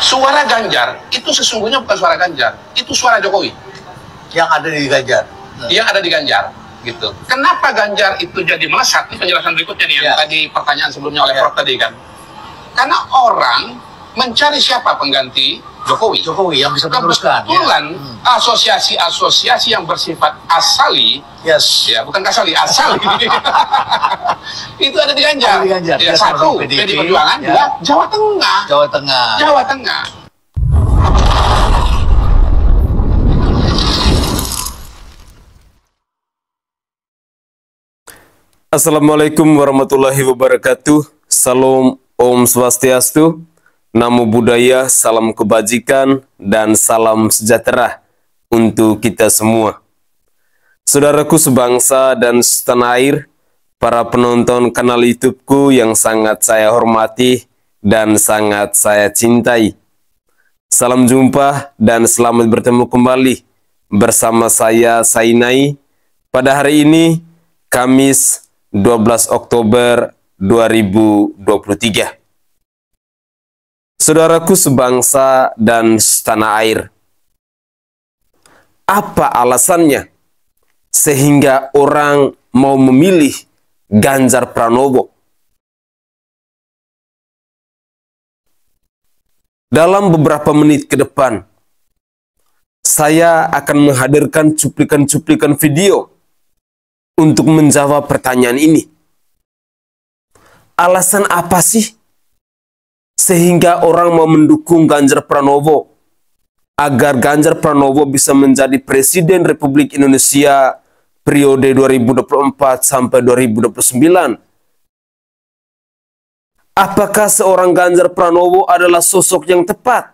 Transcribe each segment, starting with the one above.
Suara Ganjar itu sesungguhnya bukan suara Ganjar, itu suara Jokowi yang ada di Ganjar. Yang ada di Ganjar, gitu. Kenapa Ganjar itu jadi melesat? Ini penjelasan berikutnya nih yang tadi pertanyaan sebelumnya oleh Prof tadi kan. Karena orang mencari siapa pengganti Jokowi. Jokowi yang bisa meneruskan. Kebetulan asosiasi-asosiasi yang bersifat asali, bukan kasali, asali. Itu ada di Ganjar. Ada di Ganjar. Ya, satu, PDI Perjuangan, dua, Jawa Tengah. Jawa Tengah. Jawa Tengah. Assalamualaikum warahmatullahi wabarakatuh. Salam Om Swastiastu. Namo Buddhaya, salam kebajikan, dan salam sejahtera untuk kita semua. Saudaraku sebangsa dan setanah air, para penonton kanal YouTubeku yang sangat saya hormati dan sangat saya cintai. Salam jumpa dan selamat bertemu kembali bersama saya, Sainai. Pada hari ini, Kamis 12 Oktober 2023. Saudaraku sebangsa dan setanah air, apa alasannya sehingga orang mau memilih Ganjar Pranowo? Dalam beberapa menit ke depan, saya akan menghadirkan cuplikan-cuplikan video untuk menjawab pertanyaan ini. Alasan apa sih sehingga orang mau mendukung Ganjar Pranowo, agar Ganjar Pranowo bisa menjadi Presiden Republik Indonesia periode 2024 sampai 2029. Apakah seorang Ganjar Pranowo adalah sosok yang tepat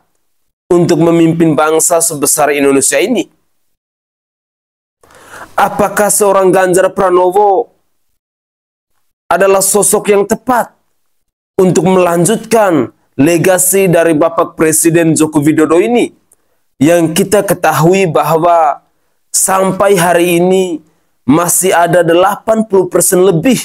untuk memimpin bangsa sebesar Indonesia ini? Apakah seorang Ganjar Pranowo adalah sosok yang tepat untuk melanjutkan legasi dari Bapak Presiden Joko Widodo ini, yang kita ketahui bahwa sampai hari ini masih ada 80% lebih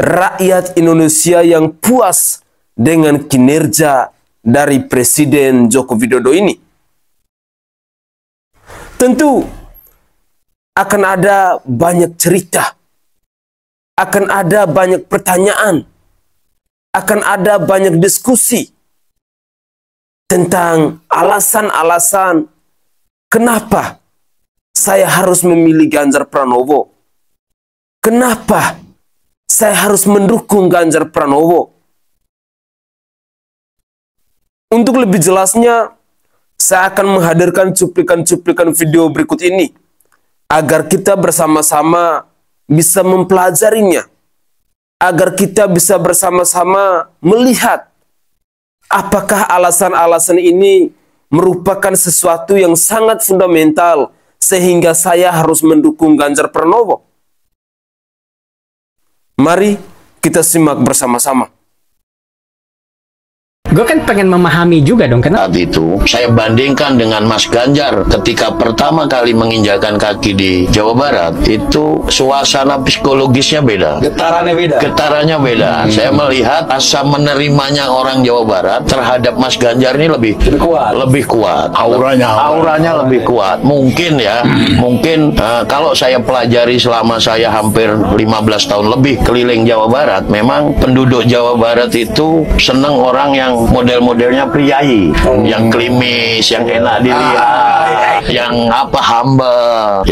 rakyat Indonesia yang puas dengan kinerja dari Presiden Joko Widodo ini. Tentu akan ada banyak cerita, akan ada banyak pertanyaan, akan ada banyak diskusi tentang alasan-alasan kenapa saya harus memilih Ganjar Pranowo. Kenapa saya harus mendukung Ganjar Pranowo? Untuk lebih jelasnya, saya akan menghadirkan cuplikan-cuplikan video berikut ini agar kita bersama-sama bisa mempelajarinya, agar kita bisa bersama-sama melihat apakah alasan-alasan ini merupakan sesuatu yang sangat fundamental sehingga saya harus mendukung Ganjar Pranowo. Mari kita simak bersama-sama. Gue kan pengen memahami juga dong, karena saat itu saya bandingkan dengan Mas Ganjar ketika pertama kali menginjakan kaki di Jawa Barat, itu suasana psikologisnya beda, getarannya beda, Saya melihat asa menerimanya orang Jawa Barat terhadap Mas Ganjar ini lebih kuat, auranya lebih kuat. Mungkin ya, kalau saya pelajari selama saya hampir 15 tahun lebih keliling Jawa Barat, memang penduduk Jawa Barat itu seneng orang yang model-modelnya priai, yang klimis, yang enak dilihat, yang apa, humble.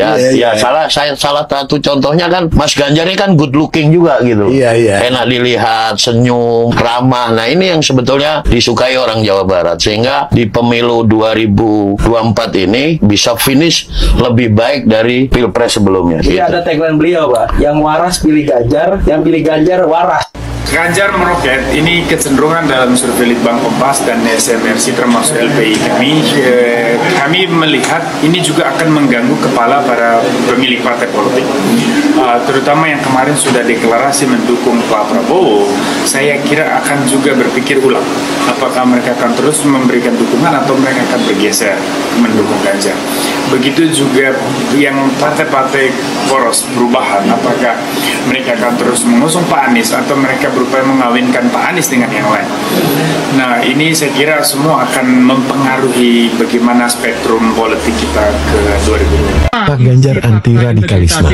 Salah satu contohnya kan Mas Ganjar ini kan good looking juga gitu. Enak dilihat, senyum, ramah. Nah, ini yang sebetulnya disukai orang Jawa Barat, sehingga di pemilu 2024 ini bisa finish lebih baik dari pilpres sebelumnya. Jadi ada tagline beliau, Pak, yang waras pilih Ganjar, yang pilih Ganjar waras. Ganjar meroket, ini kecenderungan dalam survei Litbang Kompas dan SMRC termasuk LPI kami. Kami melihat ini juga akan mengganggu kepala para pemilih partai politik, terutama yang kemarin sudah deklarasi mendukung Pak Prabowo. Saya kira akan juga berpikir ulang apakah mereka akan terus memberikan dukungan atau mereka akan bergeser mendukung Ganjar. Begitu juga yang partai-partai poros perubahan, apakah mereka akan terus mengusung Pak Anies atau mereka berupaya mengawinkan Pak Anies dengan yang lain. Nah, ini saya kira semua akan mempengaruhi bagaimana spektrum politik kita ke 2020. Pak Ganjar anti radikalisme.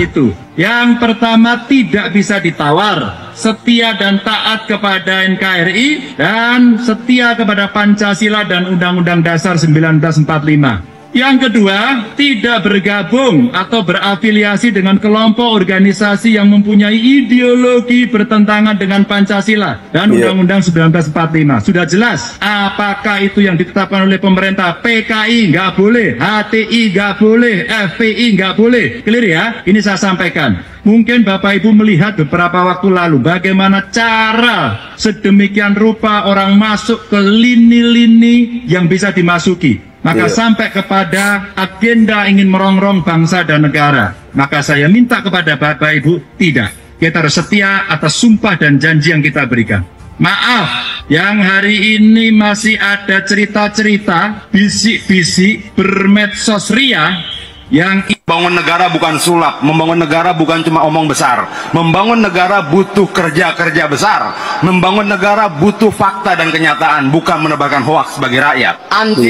Yang pertama, tidak bisa ditawar, setia dan taat kepada NKRI dan setia kepada Pancasila dan Undang-Undang Dasar 1945. Yang kedua, tidak bergabung atau berafiliasi dengan kelompok organisasi yang mempunyai ideologi bertentangan dengan Pancasila dan Undang-Undang 1945. Sudah jelas, apakah itu yang ditetapkan oleh pemerintah? PKI nggak boleh, HTI nggak boleh, FPI nggak boleh. Clear ya? Ini saya sampaikan. Mungkin Bapak Ibu melihat beberapa waktu lalu bagaimana cara sedemikian rupa orang masuk ke lini-lini yang bisa dimasuki. Maka sampai kepada agenda ingin merongrong bangsa dan negara. Maka saya minta kepada Bapak Ibu, tidak. Kita harus setia atas sumpah dan janji yang kita berikan. Maaf, yang hari ini masih ada cerita-cerita, bisik-bisik, bermedsos ria, yang membangun negara bukan sulap, membangun negara bukan cuma omong besar, membangun negara butuh kerja-kerja besar, membangun negara butuh fakta dan kenyataan, bukan menebarkan hoaks sebagai rakyat. Anti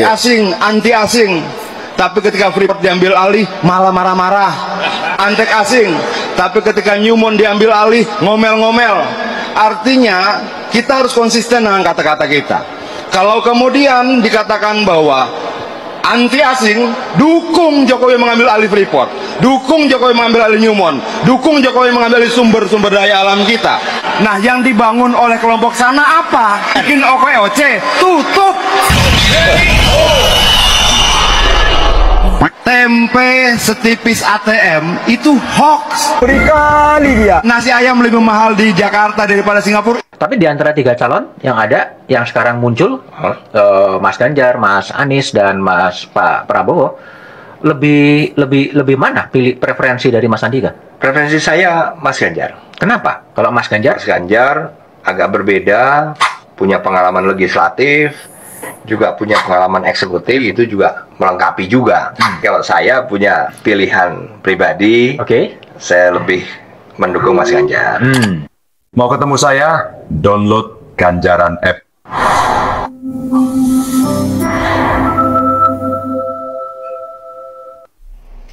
asing, tapi ketika Freeport diambil alih malah marah-marah. Antek asing, tapi ketika Newmont diambil alih ngomel-ngomel. Artinya kita harus konsisten dengan kata-kata kita. Kalau kemudian dikatakan bahwa anti asing, dukung Jokowi mengambil alih Freeport, dukung Jokowi mengambil alih Newmont, dukung Jokowi mengambil alih sumber-sumber daya alam kita. Nah, yang dibangun oleh kelompok sana apa? Bikin OKOC, tutup. Tempe setipis ATM itu hoax. Berkali dia. Nasi ayam lebih mahal di Jakarta daripada Singapura. Tapi di antara tiga calon yang ada, yang sekarang muncul, Mas Ganjar, Mas Anies, dan Mas Pak Prabowo, lebih mana pilih preferensi dari Mas Andika? Preferensi saya Mas Ganjar. Kenapa? Kalau Mas Ganjar? Mas Ganjar agak berbeda, punya pengalaman legislatif, juga punya pengalaman eksekutif, itu juga melengkapi juga. Kalau saya punya pilihan pribadi, saya lebih mendukung Mas Ganjar. Mau ketemu saya? Download Ganjaran App.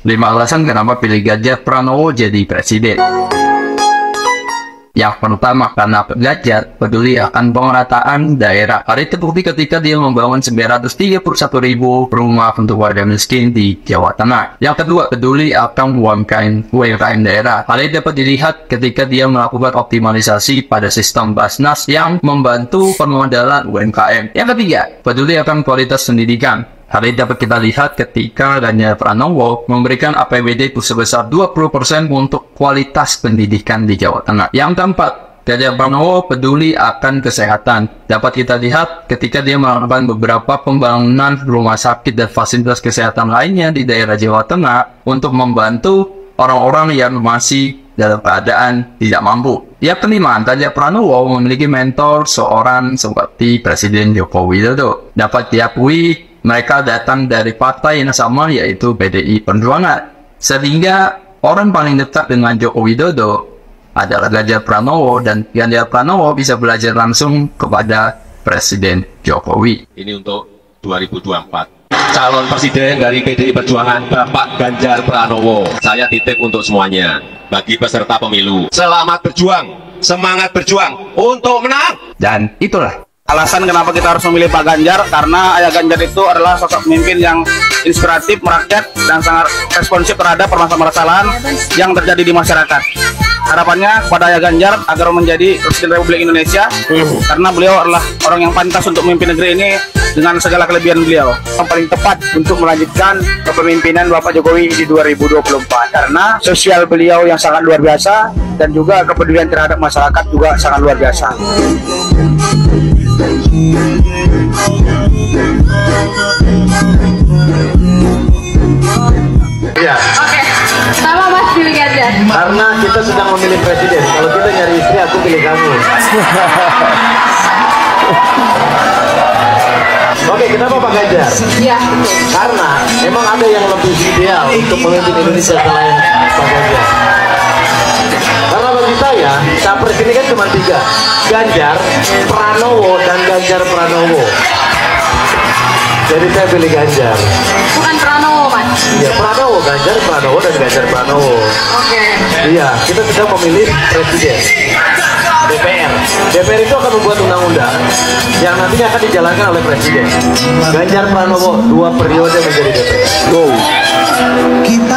Lima alasan kenapa pilih Ganjar Pranowo jadi presiden. Yang pertama, karena Ganjar peduli akan pemerataan daerah. Hal itu terbukti ketika dia membangun 931.000 rumah untuk warga miskin di Jawa Tengah. Yang kedua, peduli akan UMKM daerah. Hal itu dapat dilihat ketika dia melakukan optimalisasi pada sistem Basnas yang membantu permodalan UMKM. Yang ketiga, peduli akan kualitas pendidikan. Hal ini dapat kita lihat ketika Ganjar Pranowo memberikan APBD sebesar 20% untuk kualitas pendidikan di Jawa Tengah. Yang keempat, Ganjar Pranowo peduli akan kesehatan. Dapat kita lihat ketika dia melakukan beberapa pembangunan rumah sakit dan fasilitas kesehatan lainnya di daerah Jawa Tengah untuk membantu orang-orang yang masih dalam keadaan tidak mampu. Yang kelima, Ganjar Pranowo memiliki mentor seorang seperti Presiden Joko Widodo. Dapat diakui mereka datang dari partai yang sama, yaitu PDI Perjuangan. Sehingga orang paling dekat dengan Joko Widodo adalah Ganjar Pranowo, dan Ganjar Pranowo bisa belajar langsung kepada Presiden Jokowi. Ini untuk 2024. Calon Presiden dari PDI Perjuangan, Bapak Ganjar Pranowo. Saya titip untuk semuanya, bagi peserta pemilu. Selamat berjuang, semangat berjuang untuk menang. Dan itulah alasan kenapa kita harus memilih Pak Ganjar, karena Ayah Ganjar itu adalah sosok pemimpin yang inspiratif, merakyat, dan sangat responsif terhadap permasalahan yang terjadi di masyarakat. Harapannya kepada Ayah Ganjar agar menjadi Presiden Republik Indonesia, karena beliau adalah orang yang pantas untuk memimpin negeri ini dengan segala kelebihan beliau. Yang paling tepat untuk melanjutkan kepemimpinan Bapak Jokowi di 2024, karena sosial beliau yang sangat luar biasa, dan juga kepedulian terhadap masyarakat juga sangat luar biasa. Oke, sama Mas pilih Ganjar. Karena kita sedang memilih presiden. Kalau kita nyari istri, aku pilih kamu. Oke, kenapa Pak Ganjar? Iya. Karena memang ada yang lebih ideal untuk memimpin Indonesia selain Pak Ganjar. Karena bagi Setahu saya, capres ini kan cuma tiga, Ganjar, Pranowo, dan Ganjar Pranowo. Jadi saya pilih Ganjar. Bukan Pranowo, Mas? Iya, Pranowo, Ganjar, Pranowo, dan Ganjar Pranowo. Oke. Iya, kita sedang memilih presiden. DPR. DPR itu akan membuat undang-undang yang nantinya akan dijalankan oleh presiden. Ganjar Pranowo 2 periode menjadi DPR. Go.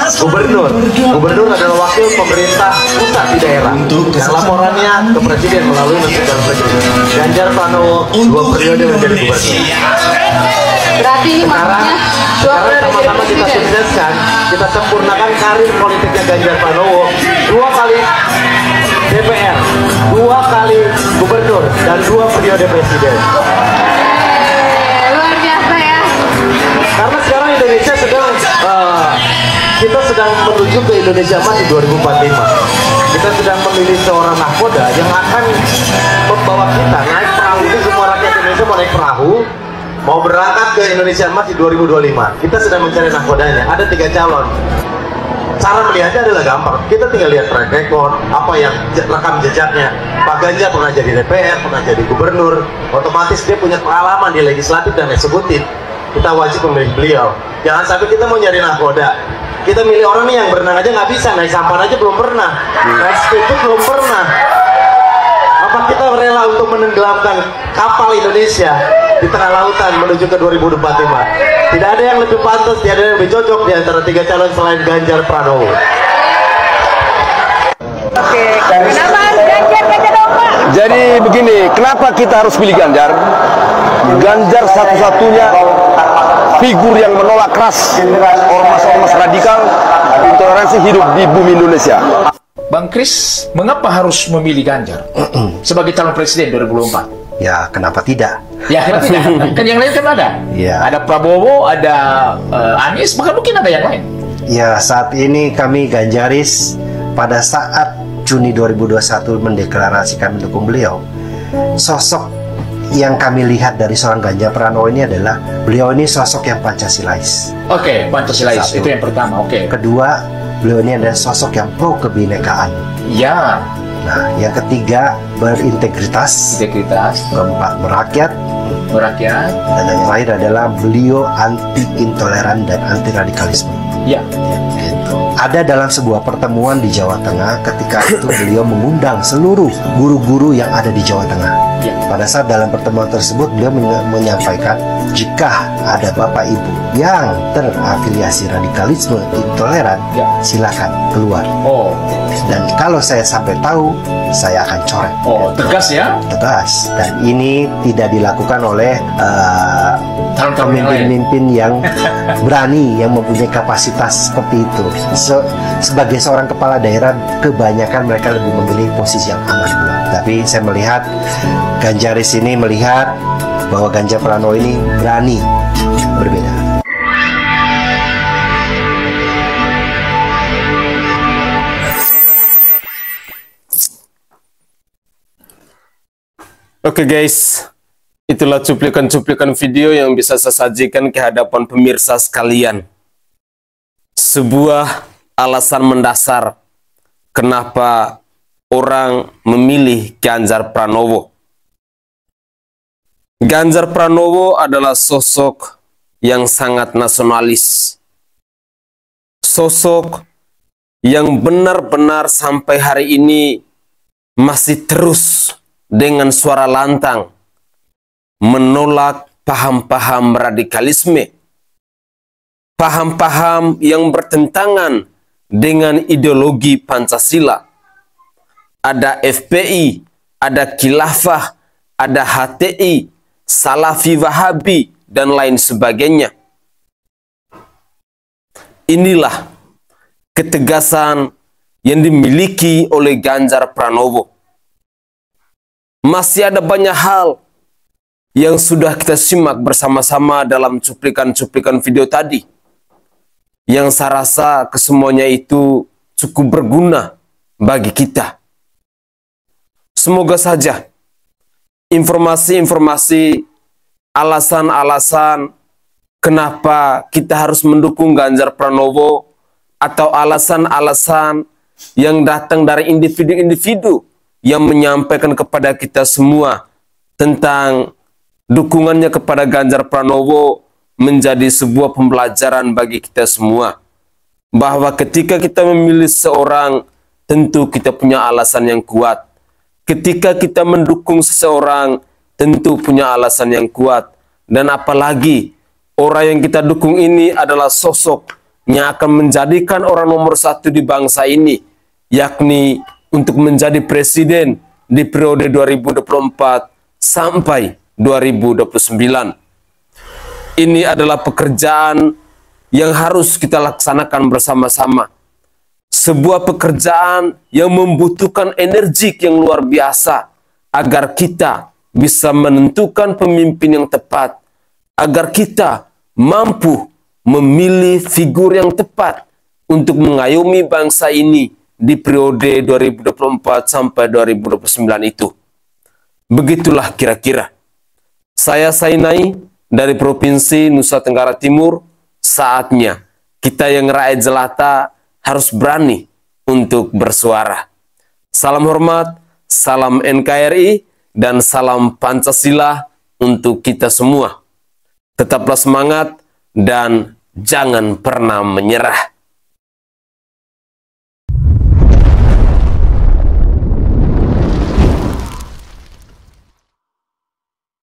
Gubernur. Gubernur adalah wakil pemerintah pusat di daerah. Yang laporannya ke presiden melalui menteri dalam negeri. Ganjar Pranowo 2 periode menjadi gubernur. Berarti ini maksudnya sama-sama kita sukseskan, kita sempurnakan karir politiknya Ganjar Pranowo 2 kali. DPR, 2 kali gubernur, dan 2 periode presiden. Luar biasa ya. Karena sekarang Indonesia sedang, kita sedang menuju ke Indonesia Maju 2045. Kita sedang memilih seorang nahkoda yang akan membawa kita naik perahu. Ini semua rakyat Indonesia mau naik perahu, mau berangkat ke Indonesia Maju 2025. Kita sedang mencari nahkodanya. Ada 3 calon. Cara melihatnya adalah gampang, kita tinggal lihat track record, apa yang rekam jejaknya. Pak Ganjar pernah jadi DPR, pernah jadi gubernur, otomatis dia punya pengalaman di legislatif dan eksekutif. Kita wajib memilih beliau. Jangan sampai kita mau nyari nahkoda, kita milih orang nih yang berenang aja nggak bisa, naik sampan aja belum pernah, naik speedboat belum pernah. Apa kita rela untuk menenggelamkan kapal Indonesia di tengah lautan menuju ke 2045? Tidak ada yang lebih pantas, tidak ada yang lebih cocok di antara 3 calon selain Ganjar Pranowo. Oke, kenapa Ganjar dong, Pak? Jadi begini, kenapa kita harus pilih Ganjar? Ganjar satu-satunya figur yang menolak keras ormas-ormas radikal, intoleransi hidup di bumi Indonesia. Bang Kris, mengapa harus memilih Ganjar sebagai calon presiden 2024? Ya, kenapa tidak? Ya, kenapa tidak? Kan yang lain kan ada. Ya. Ada Prabowo, ada Anies, bahkan mungkin ada yang lain. Ya, saat ini kami Ganjaris pada saat Juni 2021 mendeklarasikan mendukung beliau. Sosok yang kami lihat dari seorang Ganjar Pranowo ini adalah beliau ini sosok yang Pancasilais. Oke, Pancasilais. Satu. Itu yang pertama, oke. Kedua, beliau ini adalah sosok yang pro kebinekaan. Ya. Nah, yang ketiga berintegritas, keempat merakyat, dan yang lain adalah beliau anti intoleran dan anti radikalisme. Ya. Gitu. Ada dalam sebuah pertemuan di Jawa Tengah, ketika itu beliau mengundang seluruh guru-guru yang ada di Jawa Tengah. Ya. Pada saat dalam pertemuan tersebut beliau menyampaikan jika ada bapak ibu yang terafiliasi radikalisme intoleran, ya, silakan keluar. Oh. Dan kalau saya sampai tahu, saya akan coret. Oh, tegas ya? Tegas. Dan ini tidak dilakukan oleh pemimpin-pemimpin yang berani, yang mempunyai kapasitas seperti itu. Sebagai seorang kepala daerah, kebanyakan mereka lebih memilih posisi yang aman. Tapi saya melihat Ganjaris ini melihat bahwa Ganjar Pranowo ini berani berbeda. Oke guys, itulah cuplikan-cuplikan video yang bisa saya sajikan ke hadapan pemirsa sekalian. Sebuah alasan mendasar kenapa orang memilih Ganjar Pranowo. Ganjar Pranowo adalah sosok yang sangat nasionalis. Sosok yang benar-benar sampai hari ini masih terus dengan suara lantang menolak paham-paham radikalisme, paham-paham yang bertentangan dengan ideologi Pancasila. Ada FPI, ada khilafah, ada HTI, Salafi Wahabi, dan lain sebagainya. Inilah ketegasan yang dimiliki oleh Ganjar Pranowo. Masih ada banyak hal yang sudah kita simak bersama-sama dalam cuplikan-cuplikan video tadi. Yang saya rasa kesemuanya itu cukup berguna bagi kita. Semoga saja informasi-informasi, alasan-alasan kenapa kita harus mendukung Ganjar Pranowo atau alasan-alasan yang datang dari individu-individu yang menyampaikan kepada kita semua tentang dukungannya kepada Ganjar Pranowo menjadi sebuah pembelajaran bagi kita semua. Bahwa ketika kita memilih seorang, tentu kita punya alasan yang kuat. Ketika kita mendukung seseorang, tentu punya alasan yang kuat. Dan apalagi, orang yang kita dukung ini adalah sosok yang akan menjadikan orang nomor satu di bangsa ini, yakni untuk menjadi presiden di periode 2024 sampai 2029. Ini adalah pekerjaan yang harus kita laksanakan bersama-sama. Sebuah pekerjaan yang membutuhkan energi yang luar biasa agar kita bisa menentukan pemimpin yang tepat, agar kita mampu memilih figur yang tepat untuk mengayomi bangsa ini di periode 2024 sampai 2029 itu. Begitulah kira-kira. Saya Sainai dari Provinsi Nusa Tenggara Timur. Saatnya kita yang rakyat jelata harus berani untuk bersuara. Salam hormat, salam NKRI, dan salam Pancasila untuk kita semua. Tetaplah semangat dan jangan pernah menyerah.